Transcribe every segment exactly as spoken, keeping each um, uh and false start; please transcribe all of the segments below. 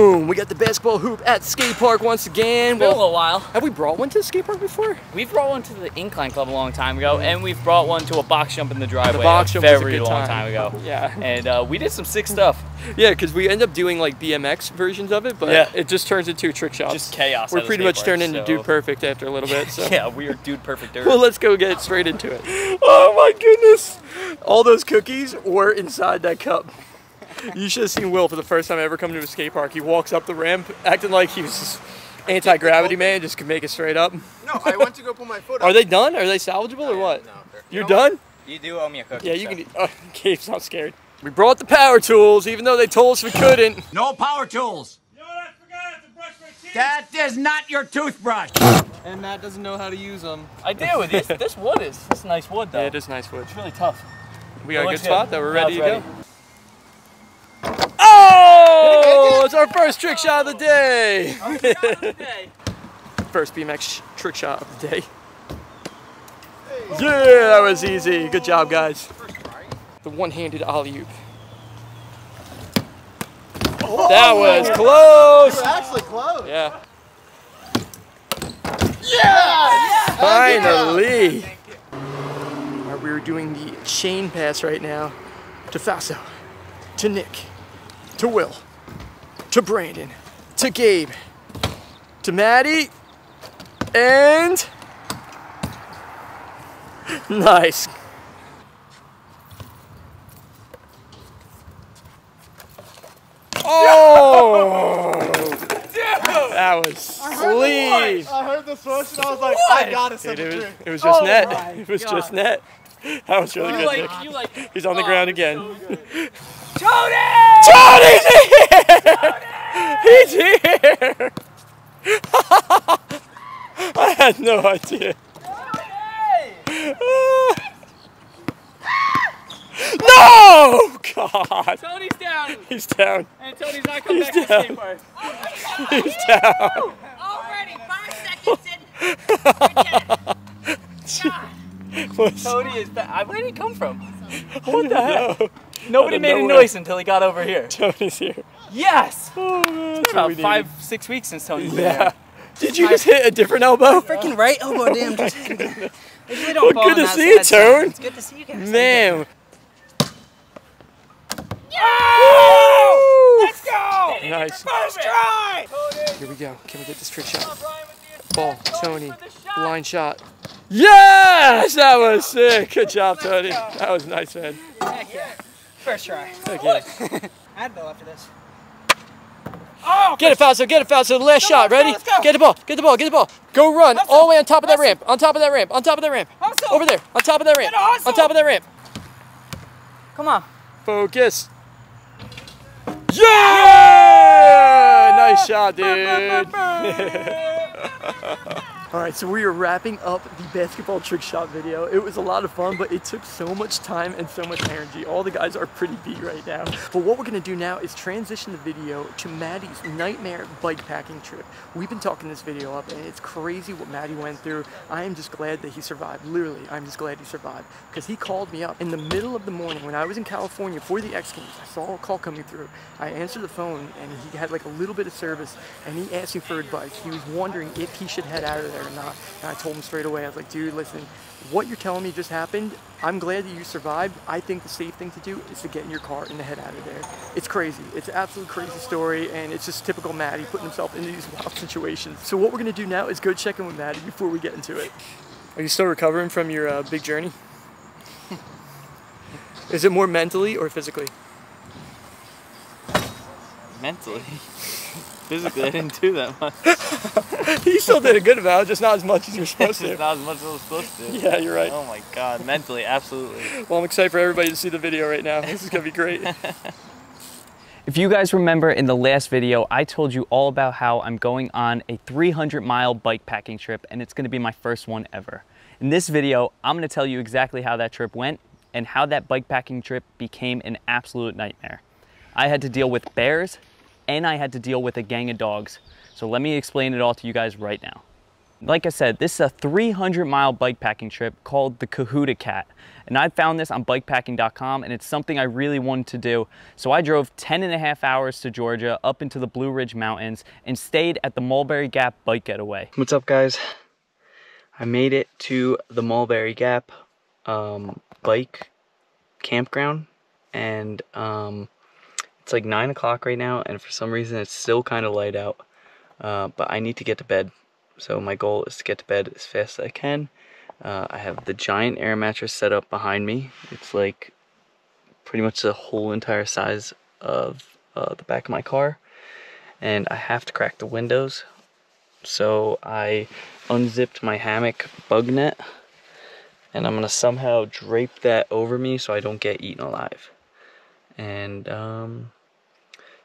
Boom! We got the basketball hoop at skate park once again. It's been well, a little while. Have we brought one to the skate park before? We've brought one to the Incline Club a long time ago, mm-hmm. and we've brought one to a box jump in the driveway. The box jump a very was a good long time, time ago. Yeah. And uh, we did some sick stuff. Yeah, because we end up doing like B M X versions of it, but yeah. it just turns into trick shots. Just chaos. We're pretty much park, turned so. into Dude Perfect after a little bit. So. Yeah, we are Dude Perfect-er. Well, let's go get straight into it. Oh my goodness! All those cookies were inside that cup. You should have seen Will for the first time ever coming to a skate park. He walks up the ramp acting like he was anti-gravity man, just could make it straight up. No, I went to go pull my foot up. Are they done? Are they salvageable or what? No, You're you know done? What? You do owe me a cookie. Yeah, you so. can. Oh, Gabe's not scared. We brought the power tools even though they told us we couldn't. No power tools. You know what I forgot? I have to brush my teeth. That is not your toothbrush. And Matt doesn't know how to use them. I do. This, this wood is this nice wood though. Yeah, it is nice wood. It's really tough. We got a good, good spot though. We're ready to ready. go. Oh, it's our first trick shot of the day. First B M X trick shot of the day. Yeah, that was easy. Good job, guys. The one-handed alley-oop. Oh, that was close. You were actually close. Yeah. Yeah! Finally. All right, we are doing the chain pass right now to Faso, to Nick, to Will, to Brandon, to Gabe, to Matty, and nice. Oh, dude, that was sleeve. I heard the swoosh and I was like, what? I gotta set the trick. It was just oh net. It was God. just net. That was really you good. Like, you like, He's on the oh, ground again. So Tony! Tony's here! Tony! He's here! I had no idea. Tony! No! God! Tony's down! He's down. And Tony's not coming He's back down. to the skateboard. Oh my God! He's down! Already, five seconds in. Forget it. Tony is back. Where did he come from? What the hell? Nobody made a noise until he got over here. Tony's here. Yes! Oh, man, it's been about five, needed. six weeks since Tony's been yeah. here. Did you I, just hit a different elbow? Freaking right elbow, damn. Just really don't well, good to see you, Tony. It's good to see you guys. Man. Yeah! Let's go! Nice. First try! Here we go. Can we get this trick shot? Ball, Tony, line shot. Yes! That was sick. Good job, Tony. That was nice, man. Heck yeah. First try. Okay. Advil after this. Oh, get it, Fausto. Get it, Fausto. The last go, shot. Go, Ready? Let's go. Get the ball. Get the ball. Get the ball. Go run hustle. all the way on top of that hustle. ramp. On top of that ramp. On top of that ramp. Hustle. Over there. On top of that ramp. On top of that ramp. Come on. Focus. Yeah! yeah! Nice shot, dude. All right, so we are wrapping up the basketball trick shot video. It was a lot of fun, but it took so much time and so much energy. All the guys are pretty beat right now. But what we're gonna do now is transition the video to Matty's nightmare bikepacking trip. We've been talking this video up, and it's crazy what Matty went through. I am just glad that he survived. Literally, I'm just glad he survived, because he called me up in the middle of the morning when I was in California for the X Games. I saw a call coming through. I answered the phone, and he had like a little bit of service, and he asked me for advice. He was wondering if he should head out of there or not, and I told him straight away. I was like, dude, listen, what you're telling me just happened. I'm glad that you survived. I think the safe thing to do is to get in your car and to head out of there. It's crazy. It's an absolute crazy story, and it's just typical Matty putting himself into these wild situations. So what we're gonna do now is go check in with Matty before we get into it. Are you still recovering from your uh, big journey? Is it more mentally or physically? Mentally. Physically, I didn't do that much. You still did a good amount, just not as much as you're supposed to. Just not as much as I was supposed to. Yeah, you're right. Oh my God, mentally, absolutely. Well, I'm excited for everybody to see the video right now. This is gonna be great. If you guys remember in the last video, I told you all about how I'm going on a three hundred mile bikepacking trip, and it's gonna be my first one ever. In this video, I'm gonna tell you exactly how that trip went and how that bikepacking trip became an absolute nightmare. I had to deal with bears, and I had to deal with a gang of dogs. So let me explain it all to you guys right now. Like I said, this is a three hundred mile bikepacking trip called the Kahoota Cat. And I found this on bikepacking dot com, and it's something I really wanted to do. So I drove ten and a half hours to Georgia, up into the Blue Ridge Mountains, and stayed at the Mulberry Gap bike getaway. What's up, guys? I made it to the Mulberry Gap um, bike campground, and um, it's like nine o'clock right now, and for some reason it's still kind of light out, uh, but I need to get to bed. So my goal is to get to bed as fast as I can. Uh, I have the giant air mattress set up behind me. It's like pretty much the whole entire size of uh, the back of my car. And I have to crack the windows. So I unzipped my hammock bug net, and I'm gonna somehow drape that over me so I don't get eaten alive. And um,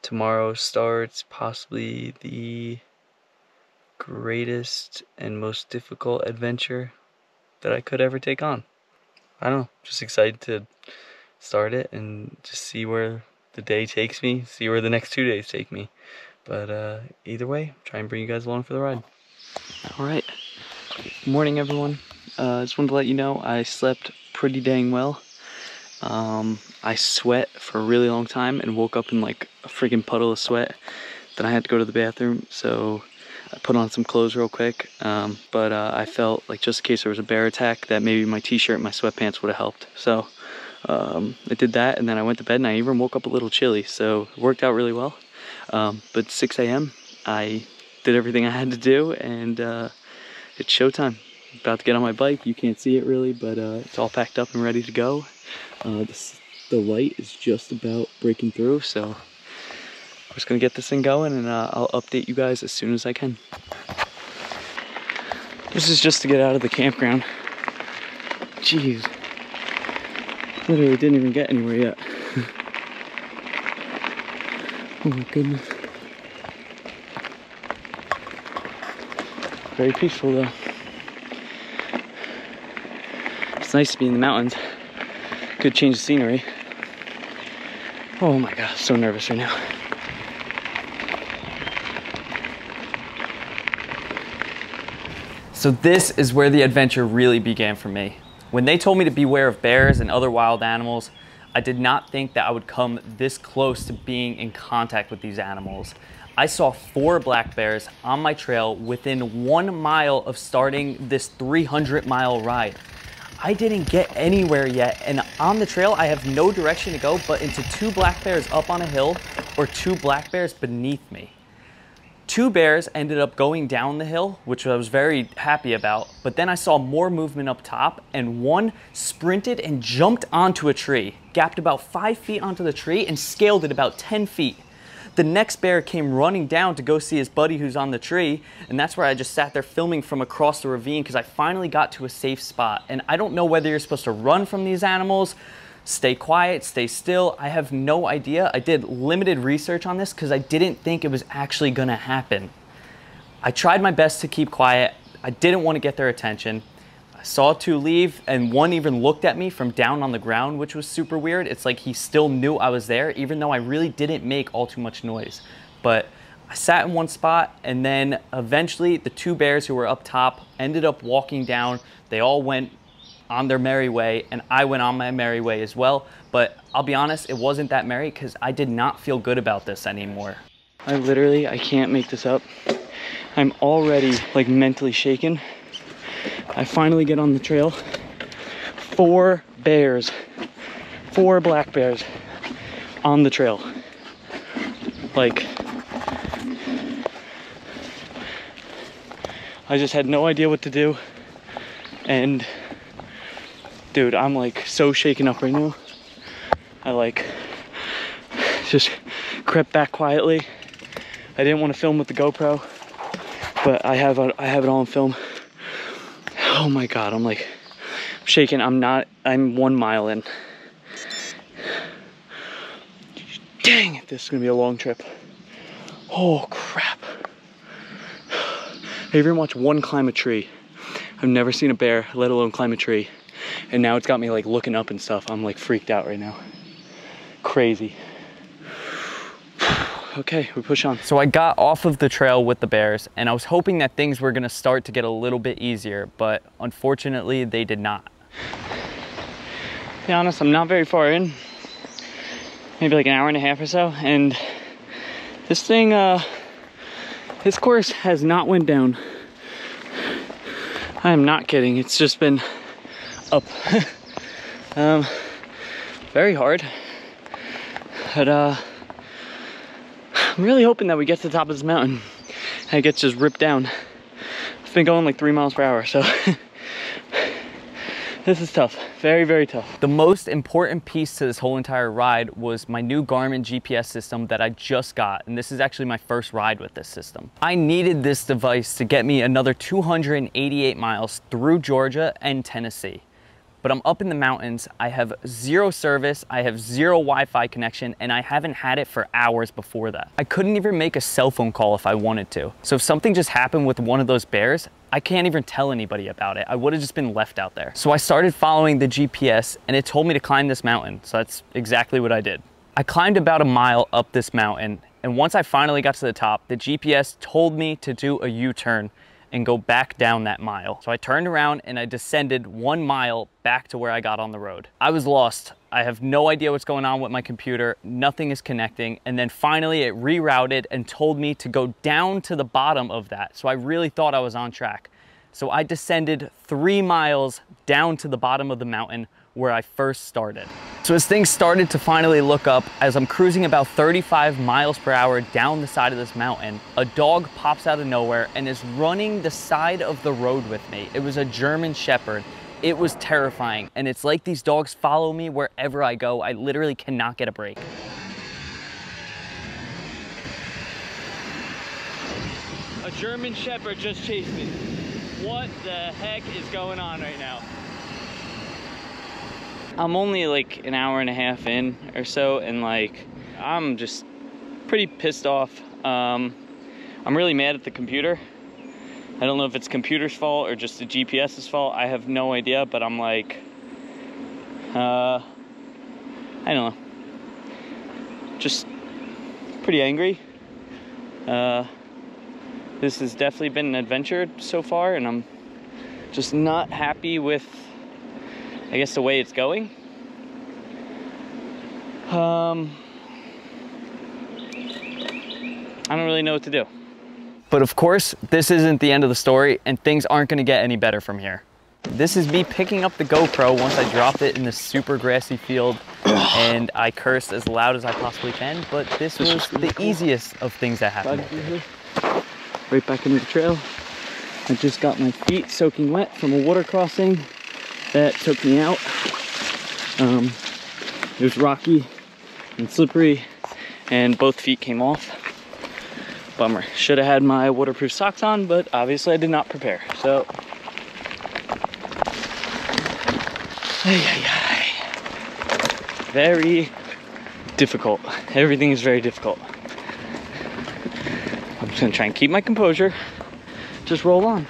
tomorrow starts possibly the greatest and most difficult adventure that I could ever take on. I don't know, just excited to start it and just see where the day takes me, see where the next two days take me. But uh, either way, try and bring you guys along for the ride. All right, good morning everyone. Uh, just wanted to let you know I slept pretty dang well. Um, I sweat for a really long time and woke up in like a freaking puddle of sweat. Then I had to go to the bathroom, so I put on some clothes real quick, um, but uh, I felt like just in case there was a bear attack that maybe my t-shirt and my sweatpants would have helped. So um, I did that, and then I went to bed, and I even woke up a little chilly, so it worked out really well. Um, but six A M I did everything I had to do, and uh, it's showtime. I'm about to get on my bike. You can't see it really, but uh, it's all packed up and ready to go. Uh, this, the light is just about breaking through, so I'm just gonna get this thing going, and uh, I'll update you guys as soon as I can. This is just to get out of the campground. Jeez, literally didn't even get anywhere yet. Oh my goodness. Very peaceful though. It's nice to be in the mountains. Good change of scenery. Oh my gosh, so nervous right now. So this is where the adventure really began for me. When they told me to beware of bears and other wild animals, I did not think that I would come this close to being in contact with these animals. I saw four black bears on my trail within one mile of starting this three hundred mile ride. I didn't get anywhere yet, and on the trail I have no direction to go but into two black bears up on a hill or two black bears beneath me. Two bears ended up going down the hill, which I was very happy about, but then I saw more movement up top, and one sprinted and jumped onto a tree, gapped about five feet onto the tree, and scaled it about ten feet. The next bear came running down to go see his buddy who's on the tree, and that's where I just sat there filming from across the ravine because I finally got to a safe spot. And I don't know whether you're supposed to run from these animals, stay quiet, stay still. I have no idea. I did limited research on this because I didn't think it was actually gonna happen. I tried my best to keep quiet. I didn't want to get their attention. I saw two leave, and one even looked at me from down on the ground, which was super weird. It's like he still knew I was there, even though I really didn't make all too much noise. But I sat in one spot, and then eventually the two bears who were up top ended up walking down. They all went on their merry way, and I went on my merry way as well. But I'll be honest, it wasn't that merry because I did not feel good about this anymore. I literally, I can't make this up. I'm already like mentally shaken. I finally get on the trail. Four bears, four black bears on the trail. Like, I just had no idea what to do, and dude, I'm like so shaken up right now. I like just crept back quietly. I didn't want to film with the GoPro, but I have a, I have it all on film. Oh my God, I'm like shaking. I'm not, I'm one mile in. Dang it, this is gonna be a long trip. Oh crap. I even watched one climb a tree. I've never seen a bear, let alone climb a tree. And now it's got me like looking up and stuff. I'm like freaked out right now. Crazy. okay, we push on. So I got off of the trail with the bears and I was hoping that things were gonna start to get a little bit easier, but unfortunately they did not. To be honest, I'm not very far in, maybe like an hour and a half or so, and this thing, uh, this course has not went down. I am not kidding, it's just been up. um, very hard, but uh, I'm really hoping that we get to the top of this mountain and it gets just ripped down. It's been going like three miles per hour, so. This is tough, very, very tough. The most important piece to this whole entire ride was my new Garmin G P S system that I just got, and this is actually my first ride with this system. I needed this device to get me another two hundred eighty-eight miles through Georgia and Tennessee. But I'm up in the mountains, I have zero service, I have zero Wi-Fi connection, and I haven't had it for hours before that. I couldn't even make a cell phone call if I wanted to. So if something just happened with one of those bears, I can't even tell anybody about it. I would have just been left out there. So I started following the G P S and it told me to climb this mountain. So that's exactly what I did. I climbed about a mile up this mountain. And once I finally got to the top, the G P S told me to do a U-turn and go back down that mile. So I turned around and I descended one mile back to where I got on the road. I was lost. I have no idea what's going on with my computer. Nothing is connecting. And then finally it rerouted and told me to go down to the bottom of that. So I really thought I was on track. So I descended three miles down to the bottom of the mountain where I first started. So as things started to finally look up, as I'm cruising about thirty-five miles per hour down the side of this mountain, a dog pops out of nowhere and is running the side of the road with me. It was a German Shepherd. It was terrifying. And it's like these dogs follow me wherever I go. I literally cannot get a break. A German Shepherd just chased me. What the heck is going on right now? I'm only like an hour and a half in or so, and like I'm just pretty pissed off. Um, I'm really mad at the computer. I don't know if it's computer's fault or just the GPS's fault. I have no idea, but I'm like, uh, I don't know. Just pretty angry. Uh, this has definitely been an adventure so far, and I'm just not happy with, I guess, the way it's going. Um, I don't really know what to do. But of course, this isn't the end of the story, and things aren't gonna get any better from here. This is me picking up the GoPro once I dropped it in this super grassy field, and I cursed as loud as I possibly can, but this was the easiest of things that happened. Right back into the trail. I just got my feet soaking wet from a water crossing that took me out. Um, it was rocky and slippery and both feet came off. Bummer. Should have had my waterproof socks on, but obviously I did not prepare. So, ay, ay, ay. Very difficult. Everything is very difficult. I'm just gonna try and keep my composure. Just roll on.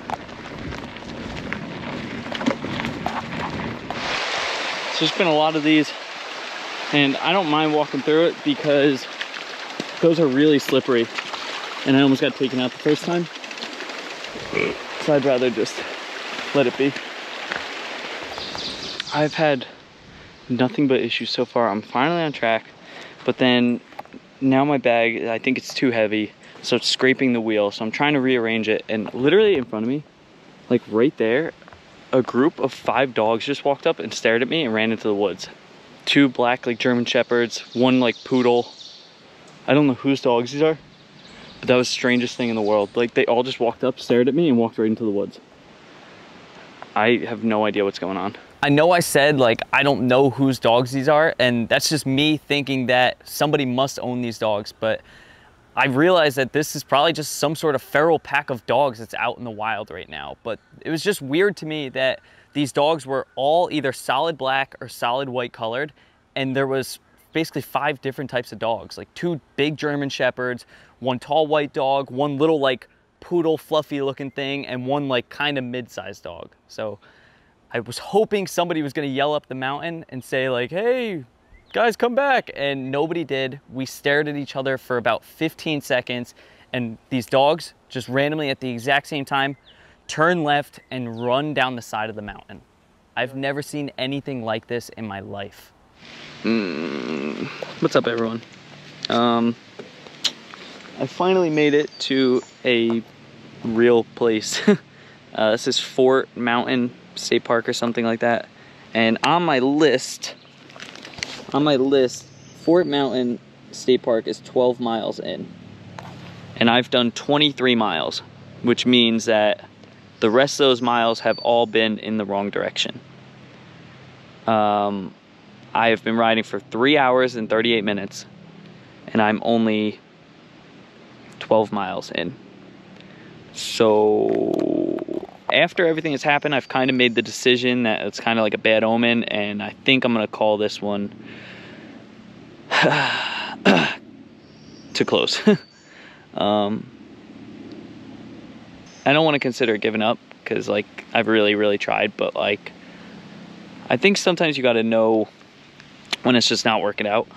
There's been a lot of these, and I don't mind walking through it because those are really slippery, and I almost got taken out the first time, so I'd rather just let it be. I've had nothing but issues so far. I'm finally on track, but then now my bag, I think it's too heavy, so it's scraping the wheel, so I'm trying to rearrange it, and literally in front of me, like right there, a group of five dogs just walked up and stared at me and ran into the woods. Two black like German Shepherds, one like poodle. I don't know whose dogs these are, but that was the strangest thing in the world. Like they all just walked up, stared at me, and walked right into the woods. I have no idea what's going on. I know I said like, I don't know whose dogs these are, and that's just me thinking that somebody must own these dogs, but I realized that this is probably just some sort of feral pack of dogs that's out in the wild right now. But it was just weird to me that these dogs were all either solid black or solid white colored. And there was basically five different types of dogs, like two big German Shepherds, one tall white dog, one little like poodle fluffy looking thing, and one like kind of mid-sized dog. So I was hoping somebody was gonna yell up the mountain and say like, hey, guys, come back. And nobody did. We stared at each other for about fifteen seconds. And these dogs just randomly at the exact same time turn left and run down the side of the mountain. I've never seen anything like this in my life. Mm. What's up, everyone? Um, I finally made it to a real place. uh, this is Fort Mountain State Park or something like that. And on my list, on my list, Fort Mountain State Park is twelve miles in. And I've done twenty-three miles, which means that the rest of those miles have all been in the wrong direction. Um, I have been riding for three hours and thirty-eight minutes, and I'm only twelve miles in. So after everything has happened, I've kind of made the decision that it's kind of like a bad omen, and I think I'm going to call this one to close. um, I don't want to consider giving up because, like, I've really, really tried. But, like, I think sometimes you got to know when it's just not working out,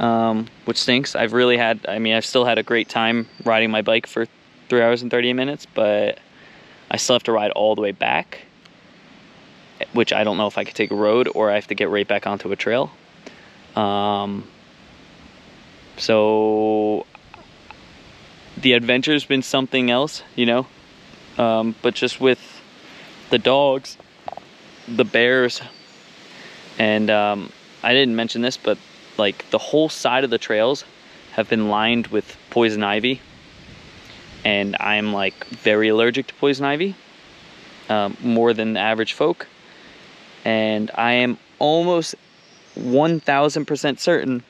um, which stinks. I've really had, I mean, I've still had a great time riding my bike for three hours and thirty-eight minutes, but I still have to ride all the way back, which I don't know if I could take a road or I have to get right back onto a trail. Um, so... The adventure's been something else, you know, um, but just with the dogs, the bears, and um, I didn't mention this, but like the whole side of the trails have been lined with poison ivy, and I'm like very allergic to poison ivy, um, more than the average folk, and I am almost one thousand percent certain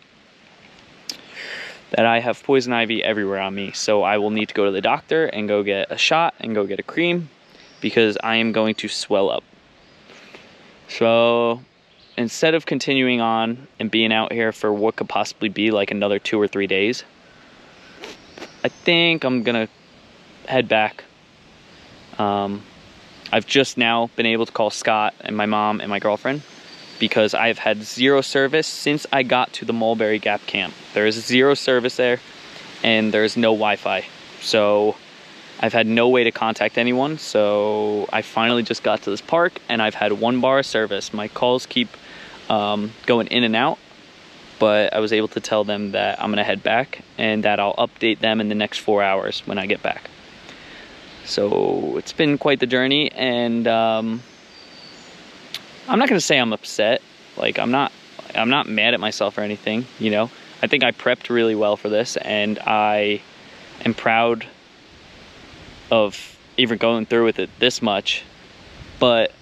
that I have poison ivy everywhere on me. So I will need to go to the doctor and go get a shot and go get a cream because I am going to swell up. So instead of continuing on and being out here for what could possibly be like another two or three days, I think I'm gonna head back. Um, I've just now been able to call Scott and my mom and my girlfriend, because I've had zero service since I got to the Mulberry Gap camp. There is zero service there, and there's no Wi-Fi. So I've had no way to contact anyone. So I finally just got to this park, and I've had one bar of service. My calls keep um, going in and out, but I was able to tell them that I'm gonna head back and that I'll update them in the next four hours when I get back. So it's been quite the journey, and um, I'm not gonna say I'm upset. Like I'm not, I'm not mad at myself or anything. You know, I think I prepped really well for this, and I am proud of even going through with it this much. But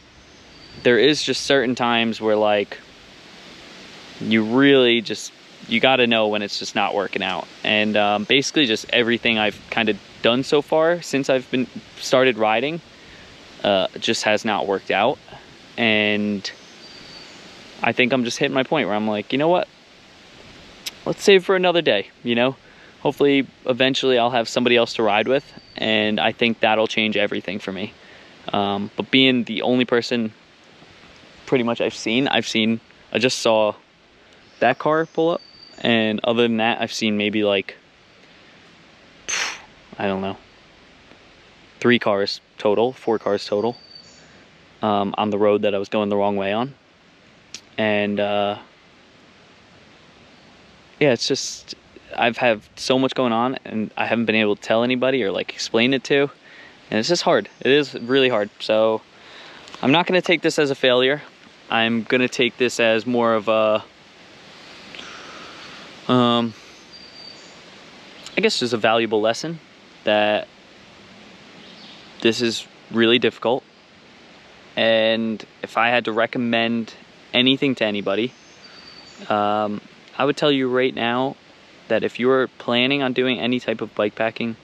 there is just certain times where, like, you really just you got to know when it's just not working out. And um, basically, just everything I've kind of done so far since I've been started riding uh, just has not worked out. And I think I'm just hitting my point where I'm like, you know what? Let's save for another day, you know? Hopefully, eventually, I'll have somebody else to ride with. And I think that'll change everything for me. Um, but being the only person pretty much I've seen, I've seen, I just saw that car pull up. And other than that, I've seen maybe like, I don't know, three cars total, four cars total. Um, on the road that I was going the wrong way on. And uh, yeah, it's just, I've had so much going on, and I haven't been able to tell anybody or like explain it to, and it's just hard. It is really hard. So I'm not gonna take this as a failure. I'm gonna take this as more of a, um, I guess just a valuable lesson that this is really difficult. And if I had to recommend anything to anybody, um, I would tell you right now that if you're planning on doing any type of bikepacking,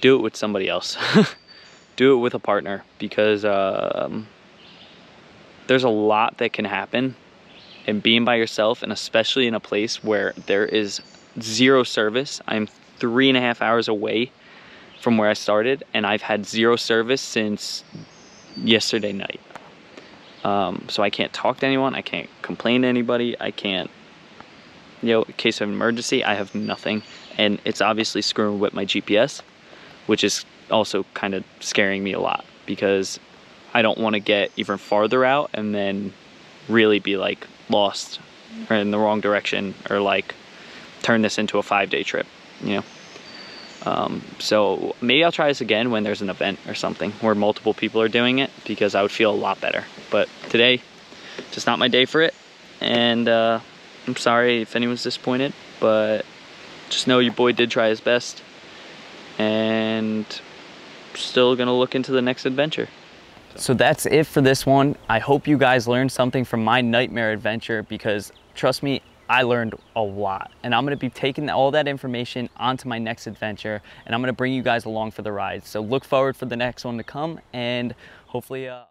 do it with somebody else. Do it with a partner, because um, there's a lot that can happen. And being by yourself, and especially in a place where there is zero service, I'm three and a half hours away from where I started, and I've had zero service since yesterday night. Um, so I can't talk to anyone, I can't complain to anybody, I can't, you know, in case of an emergency, I have nothing. And it's obviously screwing with my G P S, which is also kind of scaring me a lot, because I don't want to get even farther out and then really be like lost or in the wrong direction, or like turn this into a five day trip, you know? Um, so maybe I'll try this again when there's an event or something where multiple people are doing it, because I would feel a lot better. But today, just not my day for it. And, uh, I'm sorry if anyone's disappointed, but just know your boy did try his best, and still gonna look into the next adventure. So that's it for this one. I hope you guys learned something from my nightmare adventure, because trust me, I learned a lot, and I'm gonna be taking all that information onto my next adventure, and I'm gonna bring you guys along for the ride. So look forward for the next one to come, and hopefully uh